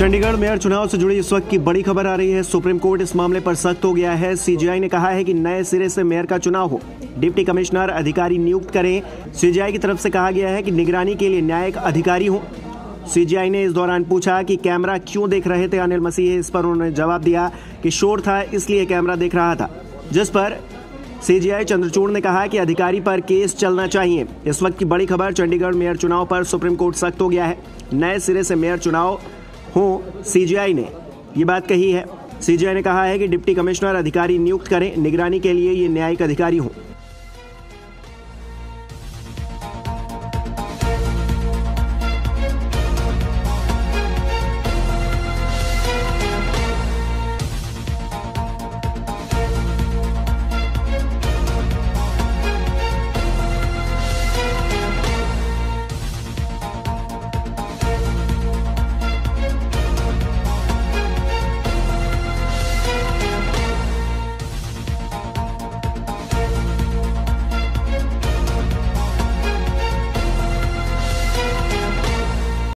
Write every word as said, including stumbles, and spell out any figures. Chandigarh mayor चुनाव से जुड़ी इस वक्त की बड़ी खबर आ रही है। सुप्रीम कोर्ट इस मामले पर सख्त हो गया है। सीजीआई ने कहा है कि नए सिरे से मेयर का चुनाव हो, डिप्टी कमिश्नर अधिकारी नियुक्त करें। सीजीआई की तरफ से कहा गया है कि निगरानी के लिए न्यायिक अधिकारी हो। सीजीआई ने इस दौरान पूछा कि कैमरा क्यों देख रहे थे अनिल मसीह। इस पर उन्होंने जवाब दिया कि शोर था इसलिए कैमरा देख रहा था, जिस पर सीजीआई चंद्रचूड़ ने कहा कि अधिकारी पर केस चलना चाहिए। इस वक्त की बड़ी खबर, चंडीगढ़ मेयर चुनाव पर सुप्रीम कोर्ट सख्त हो गया है। नए सिरे से मेयर चुनाव हो, सीजीआई ने ये बात कही है। सीजीआई ने कहा है कि डिप्टी कमिश्नर अधिकारी नियुक्त करें, निगरानी के लिए ये न्यायिक अधिकारी हों।